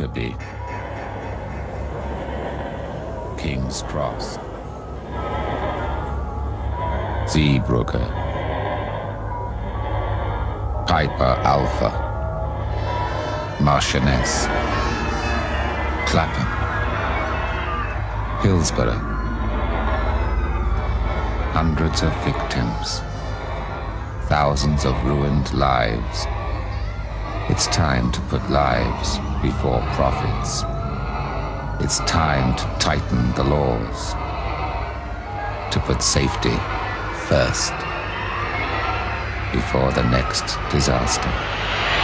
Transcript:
Lockerbie, King's Cross, Zeebrugge, Piper Alpha, Marchioness, Clapham, Hillsborough. Hundreds of victims, thousands of ruined lives. It's time to put lives before profits. It's time to tighten the laws, to put safety first before the next disaster.